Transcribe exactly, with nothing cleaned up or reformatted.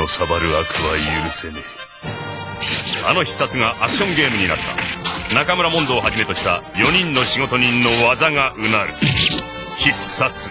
のさばる悪は許せねえ。あの必殺がアクションゲームになった。中村モンドをはじめとしたよにんの仕事人の技がうなる必殺。